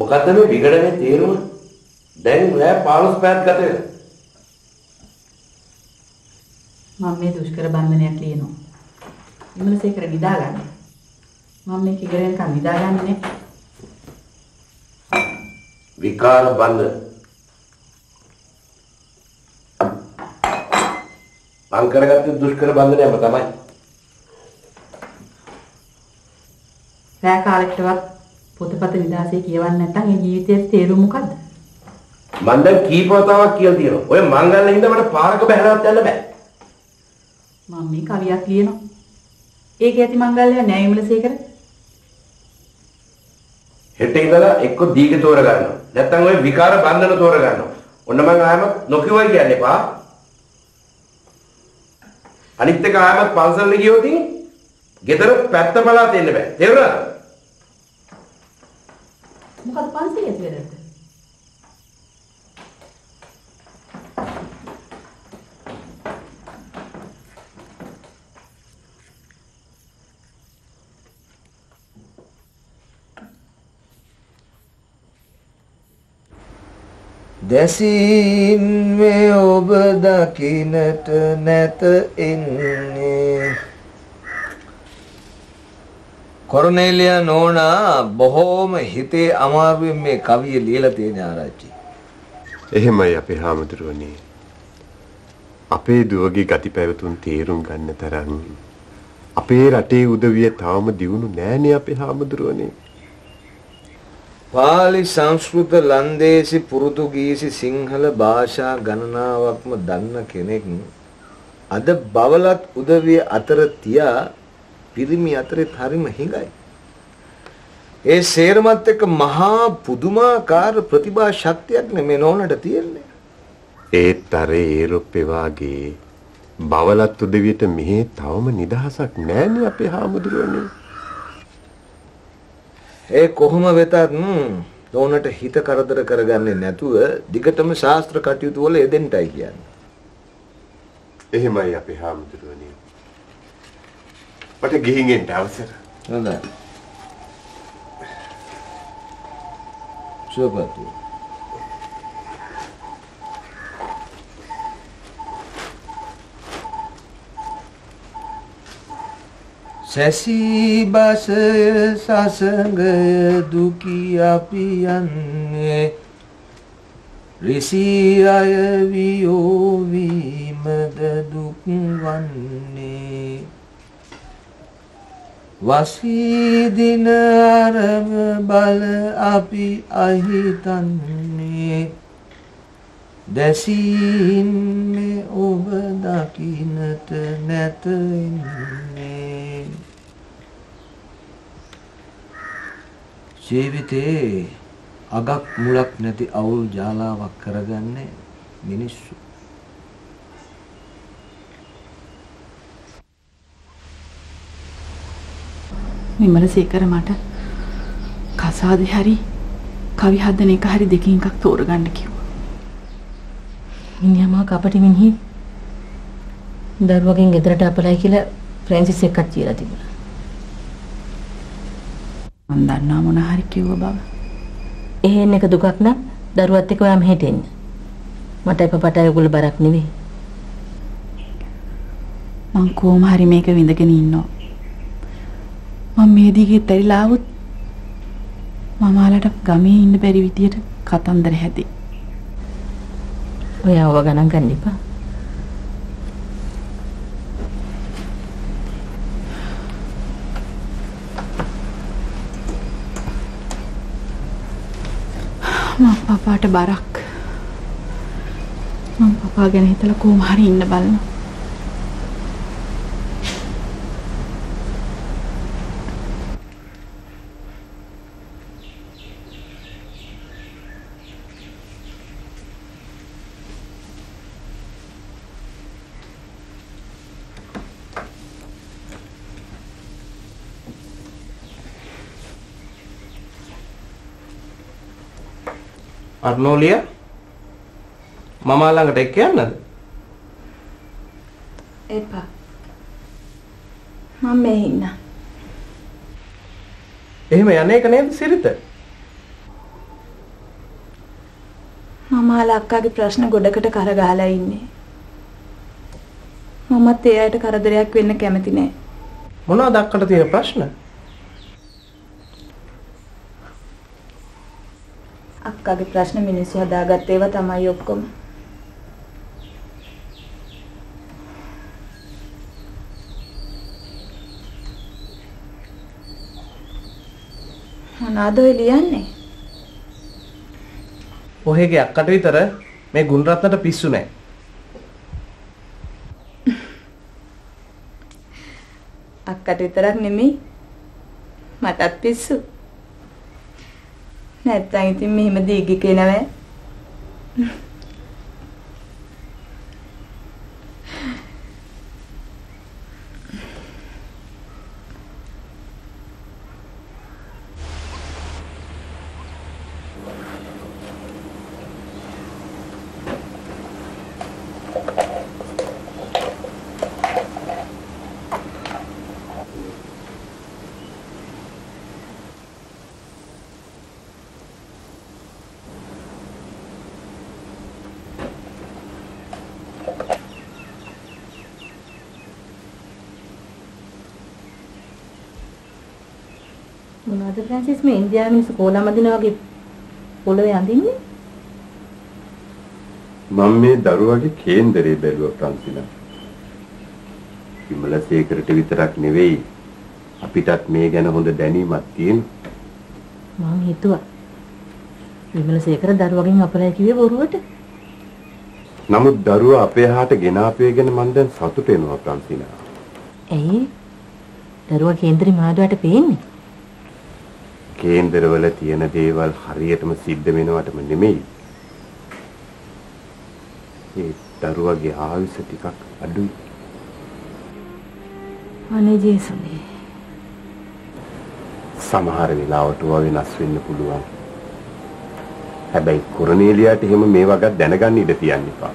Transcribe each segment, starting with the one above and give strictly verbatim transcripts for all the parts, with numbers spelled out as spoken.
मुकदमे बिगड़ने तीरुन डेंग ले पालस पैद करते मम्मी दुष्कर बांध में निकली है ना इमल से कर निदागा ने मम्मी के घर का निदागा ने विकार बांध बांध करेगा तो दुष्कर बांध ने बता मैं रे काले के बाद पोतपत निदासे कियवन ने तंग जीवित तेरु मुकद मंदन की पतावा कियल दिनो ओए मांगल हिंदा मट पारक बहरात යන්න බෑ मम्मी කවියක් ලියනවා ඒක ඇති මංගල්‍ය නෑ විමලසේකර හෙට ඉඳලා එක්ක දීගේ තෝර ගන්නවා නැත්නම් ඔය විකාර බන්ධන තෝර ගන්නවා ඔන්න මං ආයම නොකියුවයි කියන්නේ පා අනිත් එක ආයම පන්සල් ගියොත් ගෙදර පැත්ත බලා දෙන්න බෑ තේරුණාද මොකද පන්සල් ඇතුළේ දැසින් මේ ඔබ දකින්නට නැත එන්නේ කොර්නෙලියා නෝනා බොහොම හිතේ අමාරුවෙන් මේ කවිය ලියලා තියෙන ආරච්චි එහෙමයි අපේ හාමුදුරුවනේ අපේ දුවගේ ගතිපැවතුම් තේරුම් ගන්න තරම් අපේ රටේ උදවිය තවම දියුණු නෑනේ අපේ හාමුදුරුවනේ පාලි සංස්කෘත ලන්දේසි පුරුතුගීසි සිංහල භාෂා ගණනාවක්ම දන්න කෙනෙක් අද බවලත් උදවිය අතර තියා පිරිමි අතරේ හරිම හිඟයි. ඒ සේරමත් එක්ක මහා පුදුමාකාර ප්‍රතිභා ශක්තියක් නෙමෙයි නෝනට තියෙන්නේ. ඒත් අර යුරෝපේ වාගේ බවලත් උදවියට මෙහි තවම නිදහසක් නැහැ අපේ හාමුදුරුවනේ. ඒ කොහොම වෙතත් නෝනට හිත කරදර කරගන්නේ නැතුව දිගටම ශාස්ත්‍ර කටයුතු වල යෙදෙන්නයි කියන්නේ. එහෙමයි අපි හාමුදුරුවනේ. මට ගිහින් එන්න අවසර. හොඳයි. සුබපත්. सैसी बस सासंग दुखिया पियन्ने ऋषि आय वियो विमद दुख वन्ने वसी दिन आरम बल अपि अहितन्ने दसीन में ओब दाकिनत नत इन्ने ජීවිතේ අගක් මුලක් නැති අවුල් ජාලාවක් කරගන්නේ මිනිස්සු. විමලසේකර මට කසාදේ හරි කවි හදන එක හරි දෙකකින් එකක් තෝරගන්න කිව්වා. මිනිහා කපටි මිනිහි දරුවගෙන් ගෙදරට අපලයි කියලා ෆ්‍රැන්සිස් එකක් කියලා තිබුණා. මන් දන්නා මොන හරි කිව්ව බව. එහෙන් එක දුකක් නම් දරුවත් එක්ක ඔයාම හිටින්න. මටයි පපටයි ඔයගොල්ලෝ බරක් නෙවෙයි. මං කොහොම හරි මේක විඳගෙන ඉන්නවා. මම මේ දිගේ තරිලා આવුත් මම ආලට ගමේ ඉන්න බැරි විදියට කතන්දර හැදේ. ඔයාව ගණන් ගන්න එපා. මම පපාට බරක් මම පපා ගැන හිතලා කොහොම හරි ඉන්න බලන්න. अर्नोलिया मामा ළඟට එක්ක යන්නද? එපා. මම මේ ඉන්න. එහෙම යන්නේ එක නේද සිරිත? මහල අක්කාගේ ප්‍රශ්න ගොඩකට කරගහලා ඉන්නේ. මමත් එයාට කරදරයක් වෙන්න කැමති නෑ. මොනවද අක්කට තියෙන ප්‍රශ්න? අක්කාගේ ප්‍රශ්න මිනිස්සු හදාගත්ත ඒවා තමයි ඔක්කොම. මොනවද ඔය ලියන්නේ? ඔහෙගේ අක්කට විතර මේ ගුණරත්නට පිස්සු නෑ. අක්කට විතරක් නෙමෙයි මටත් පිස්සු. නැත්තම් ඉතින් මෙහෙම දීගි කියනවා. मुनादे फ्रांसिस में इंडिया में स्कूला मदीना वाके पोले आंधी नहीं? मम्मी दारुआ के केंद्रे बेलवा फ्रांसिना कि मतलब सेक्रेटरी तरक निवेई अपितात में क्या ना होंडे डेनी मातीन माँ हितू आ कि मतलब सेक्रेटरी दारुआ के अपने किवे बोरुवट नमूद दारुआ अपने हाथ गेना अपने क्या ना मंदन सातु पेनुआ फ्रांसिना ऐ दारुआ केंद्रे माधुआ टे पेन केंद्र वाले तीन देवाल हरियत में सीधे में नवाट में निमेई ये दारुआ के आविष्ट टिका अडू अनेजी सुने समाहर विलावट हुआ विनाश्विन पुलुआ है भाई कुरनेलिया टी हम मेवा का दैनगा नीडती आनी पा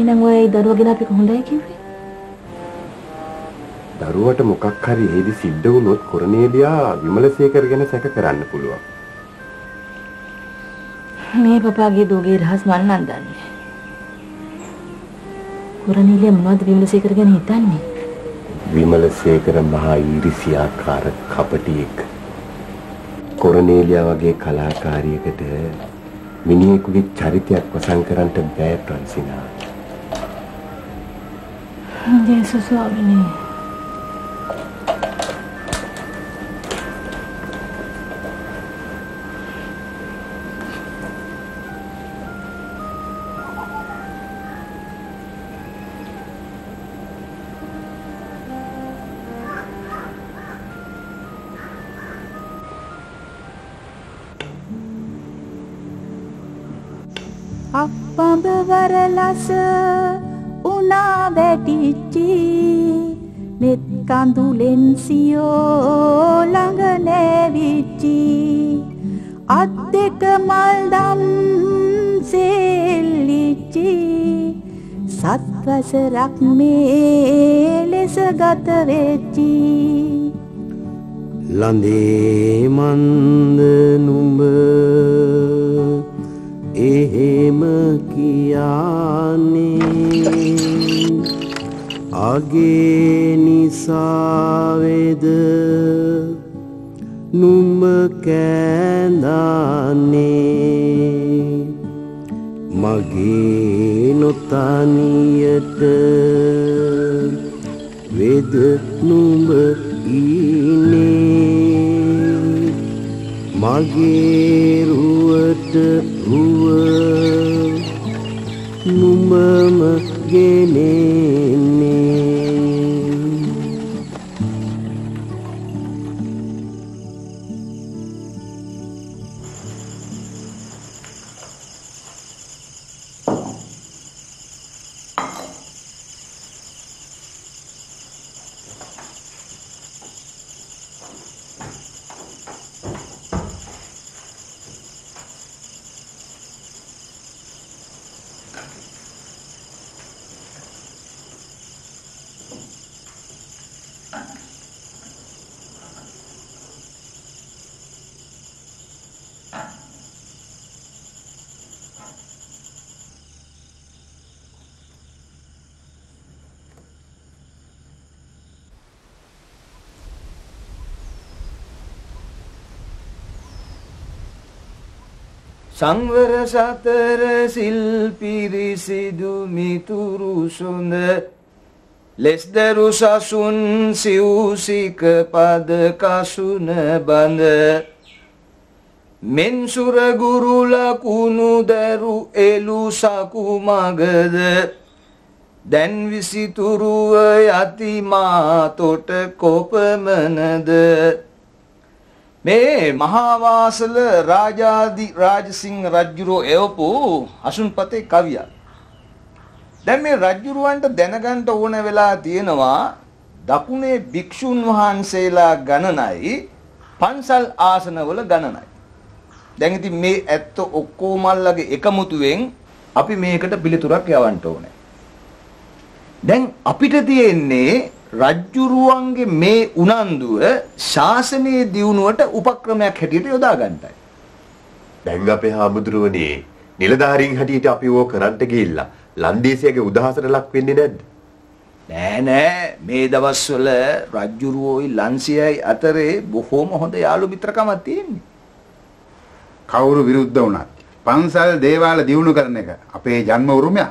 इन अंगों ये दारुआ के लाभ कौन लाए क्यों दारुवाट मुकाखरी है इधर सिद्ध उन्होंने करने लिया विमल से करके ना सैका कराने पुलवा मैं पापा के दोगे राज मारना अंदानी करने लिया मत विमल से करके नहीं तानी विमल से कर महाईरिसिया कारक खापटी एक करने लिया वाके कलाकारी के तेरे मिनी एक भी चारित्र्य पसंद कराने बैय प्रांसिना जैसे स्वामी ने अपब वरलस उना बैठीची नेत कांदुलेंसियो लंगने विची अत्यक मलदम सेलीची सत्वसरक मेलेस गतवेची लंदे मंद नुंब एहेम कियाने आगे निसावेद नुम कैंदाने मगे नोतानियत वेद नुम ईने मगे रुवत नुमम गेने සංවර සතර සිල් පිරිසිදු මිතුරු සොඳ ලෙස්දරු සසුන් සිව්සික පද කසුන බඳ මෙන් සුර ගුරු ලකුණු දරු එළු සකු මගද දැන් විසිතුරුව යති මා තොට කොපමණද මේ මහාවාසල රාජාදි රාජසිංහ රජුරෝ එවපු අසුන්පතේ කවියක්. දැන් මේ රජුරවන්ට දැනගන්න ඕන වෙලා තියෙනවා දකුණේ භික්ෂුන් වහන්සේලා ගණනයි පන්සල් ආසනවල ගණනයි. දැන් ඉතින් මේ ඇත්ත ඔක්කොමල්ලගේ එකමුතුවෙන් අපි මේකට පිළිතුරක් යවන්න ඕනේ. දැන් අපිට තියෙන්නේ රජ්ජුරුවන්ගේ මේ උනන්දුව ශාසනයේ දියුණුවට උපක්‍රමයක් හැටියට යොදා ගන්නයි. දැන් අපේ හාමුදුරුවනේ නිලධාරීන් හැටියට අපි ඕක කරන්ට ගිහිල්ලා ලන්දේසියගේ උදාහසන ලක් වෙන්නේ නැද්ද? නෑ නෑ මේ දවස්වල රජ්ජුරුවෝයි ලන්සියයි අතරේ බොහොම හොඳ යාළු මිත්‍රකමක් තියෙන්නේ. කවුරු විරුද්ධ වුණත් පන්සල් දේවාල දියුණු කරන එක අපේ ජන්ම උරුමයක්.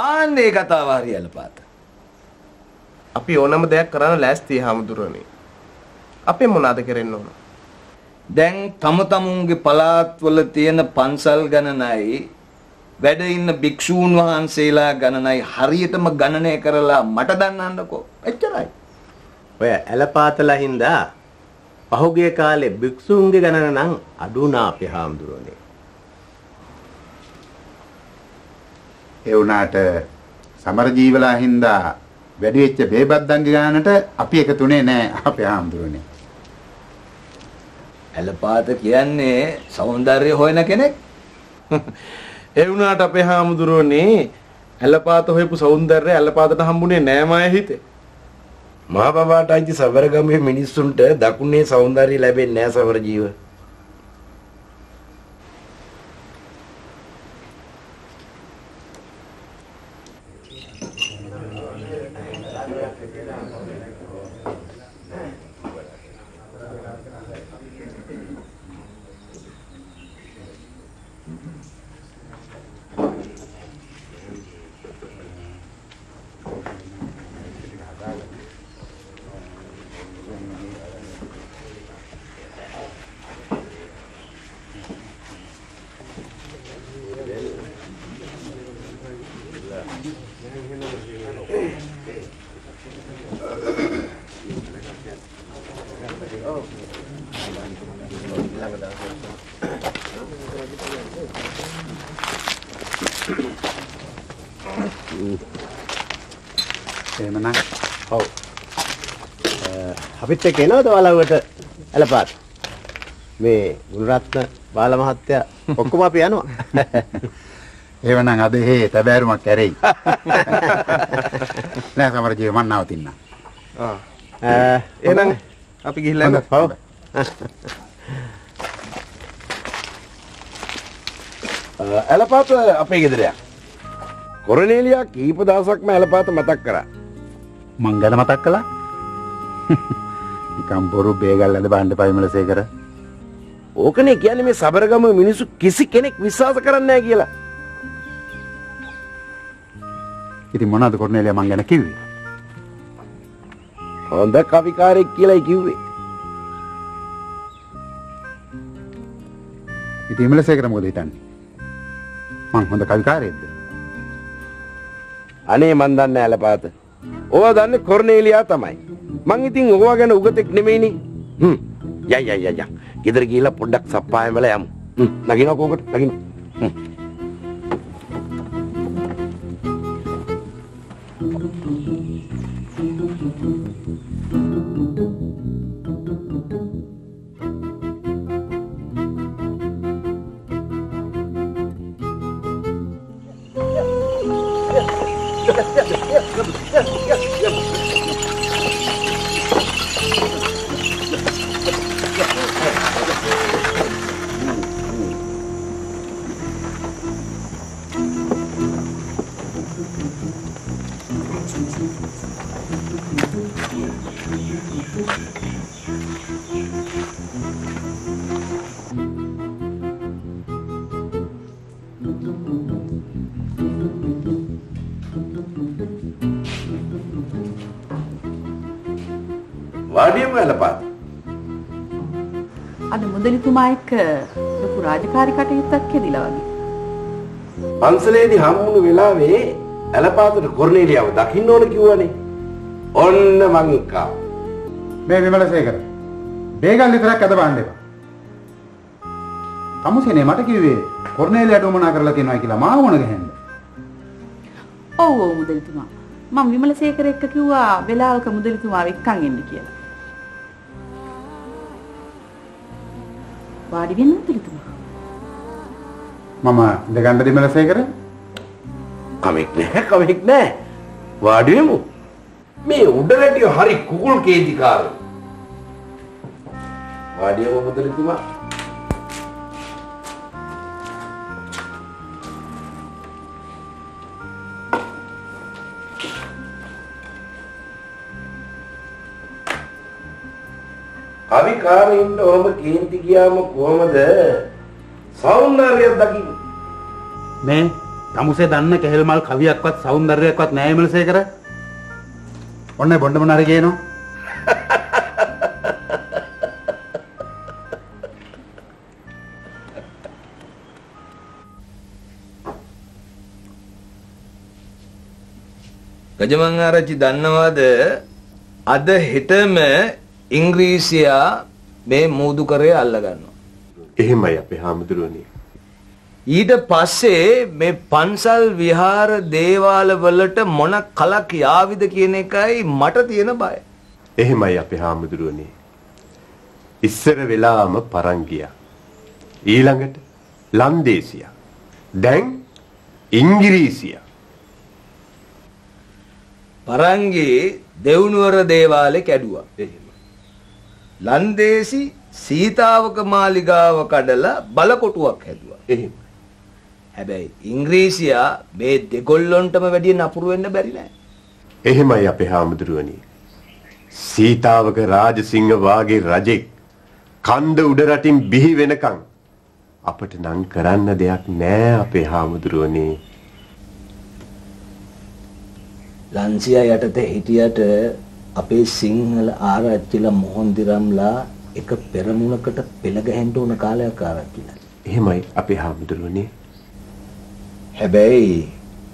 ආන්නේ කතාව හරියලපාත. අපි ඕනම දෙයක් කරන්න ලෑස්තියි හාමුදුරනේ. අපේ මොනවාද කරන්න ඕන? දැන් තම තමුන්ගේ පළාත්වල තියෙන පන්සල් ගණනයි වැඩ ඉන්න භික්ෂූන් වහන්සේලා ගණනයි හරියටම ගණනය කරලා මට දන්නන්නකෝ. එච්චරයි. ඔය ඇලපාතලා හින්දා පහුගිය කාලේ භික්ෂූන්ගේ ගණන නම් අඩු වුණා අපේ හාමුදුරනේ. ඒ වුණාට සමර ජීවලා හින්දා වැඩි වෙච්ච බේබද්දන්ගේ ගානට අපි එකතුනේ නෑ අපේ ආම්දුරනේ. ඇලපාත කියන්නේ సౌందර්ය හොයන කෙනෙක්. ඒ වුණාට අපේ ආම්දුරනේ ඇලපාත හොයපු సౌందර්ය ඇලපාතට හම්බුනේ නෑ මාය හිතේ. මහා බබාට අයිති සවරගමේ මිනිස්සුන්ට දකුණේ సౌందර්ය ලැබෙන්නේ නෑ සවර ජීව. අපිත් එක්ක එනවද වලව්වට ඇලපාත? මේ ගුණරත්න බාල මහත්තයා ඔක්කොම අපි යනවා. එහෙනම් අද හේ තැබෑරුමක් ඇරෙයි. නෑ සමරජීව මන් නවතින්න. ආ එහෙනම් අපි ගිහිල්ලා යන්න. ඔව්. ඇලපාත අපේ ගෙදරයක්. කොරනේලියා කීප දවසක්ම ඇලපාත මතක් කරා. මං ගැන මතක් කළා. නිකම් බොරු බේගල්ලද බාන්න පයිමලසේකර. ඕකනේ කියන්නේ මේ සබරගම මිනිස්සු කිසි කෙනෙක් විශ්වාස කරන්නේ නැහැ කියලා. ඉතින් මොනවද කොරනේලියා මං ගැන කිව්වේ? හොඳ කවිකාරයෙක් කියලායි කිව්වේ. ඉතින් ඉමලසේකර මොකද හිතන්නේ? මං හොඳ කවිකාරයෙක්ද? අනේ මන් දන්නේ නැහැ ලපාත. ඕවා දන්නේ කොරනේලියා තමයි. මං ඉතින් ඔවා ගැන උගතෙක් නෙමෙයිනේ. හ්ම්. යයි යයි යයි. ගෙදර ගිහිල්ලා පොඩ්ඩක් සප්පායම වල යමු. හ්ම්. නගිනවා කෝකට? නගින්න. හ්ම්. පාඩියම වැළපාත. අද මුදලිතුමා එක්ක ලොකු රාජකාරී කටයුත්තක් කෙරිලා වගේ. පන්සලේදී හම්බුණු වෙලාවේ ඇලපාතට කොර්නේලියාව දකින්න ඕන කිව්වනේ. ඔන්න මං එක්කා. මේ විමලසේකර. බේගල් විතරක් අද බාන්න එපා. තමුසේනේ මට කිව්වේ කොර්නේලියාට උමනා කරලා තියනවා කියලා මාව මොන ගහන්නේ. ඔව් ඔව් මුදලිතුමා. මම විමලසේකර එක්ක කිව්වා වෙලාවක මුදලිතුමාව එක්කන් එන්න කියලා. වාඩි වෙන්න මුදලිතුමා. මම ඉඳගන්න විමලසේකර. කමෙක් නැහැ කමෙක් නැහැ. වාඩි වෙමු. මේ උඩරැටිය හරි කුකුල් කේන්තිකාරයෝ. වාඩිව මුදලිතුමා. अभी काम इन्द हम केंद्रीय किया हम कोमद साउंडर्य दकी मैं तमुसे दान्ने कहल माल खावी अक्वत साउंडर्य अक्वत नए मिल से करा और ने बंड बना रखे हैं ना गजमंगारा जी दान्ना वादे आधे हिते में ඉංග්‍රීසියා මේ මූදු කරේ අල්ල ගන්නවා. එහෙමයි අපේ හාමුදුරුවනේ. ඊට පස්සේ මේ පන්සල් විහාර දේවාල වලට මොන කලක් යාවිද කියන එකයි මට තියෙන බය. එහෙමයි අපේ හාමුදුරුවනේ. ඉස්සර වෙලාම පරංගියා. ඊළඟට ලන්දේසියා. දැන් ඉංග්‍රීසියා. පරංගි දෙවුනුවර දේවාලේ කැඩුවා. लंदेसी सीतावक मालिगाव कडला बलकोटुवक හැදුවා. එහෙම. හැබැයි ඉංග්‍රීසියා මේ දෙගොල්ලොන්ටම වැඩි නපුරු වෙන්න බැරි නෑ. එහෙමයි අපේ හාමුදුරුවනි. සීතාවක රාජසිංහ වාගේ රජෙක් කන්ද උඩ රටින් බිහි වෙනකන් අපිට නම් කරන්න දෙයක් නෑ අපේ හාමුදුරුවනි. ලන්සියා යටතේ හිටියට අපේ සිංහල ආරච්චිලා මොහොන්දිරම්ලා එක පෙරමුණකට පෙළ ගැහෙන්න උන කාලයක් ආරච්චිලා. එහෙමයි අපේ හාමුදුරුවනේ. හැබැයි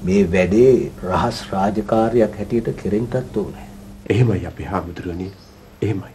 මේ වැඩේ රහස් රාජකාරියක් හැටියට කෙරෙන්නත් ඕනේ. එහෙමයි අපේ හාමුදුරුවනේ. එහෙමයි.